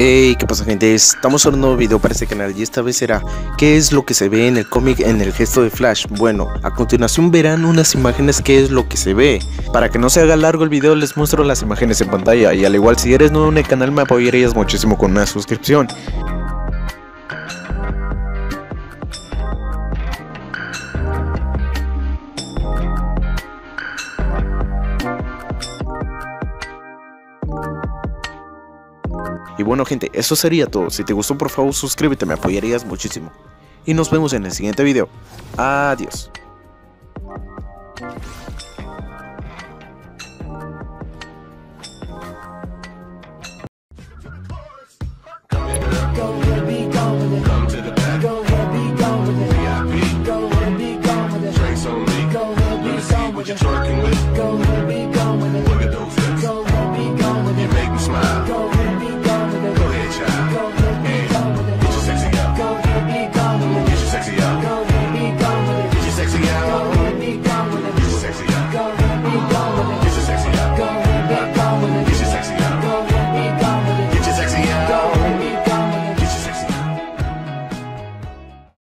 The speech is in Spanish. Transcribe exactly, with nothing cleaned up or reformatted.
Hey, ¿qué pasa, gente? Estamos en un nuevo video para este canal y esta vez será ¿qué es lo que se ve en el cómic en el gesto de Flash? Bueno, a continuación verán unas imágenes qué es lo que se ve. Para que no se haga largo el video les muestro las imágenes en pantalla. Y al igual, si eres nuevo en el canal me apoyarías muchísimo con una suscripción. Y bueno, gente, eso sería todo. Si te gustó, por favor suscríbete, me apoyarías muchísimo. Y nos vemos en el siguiente video. Adiós.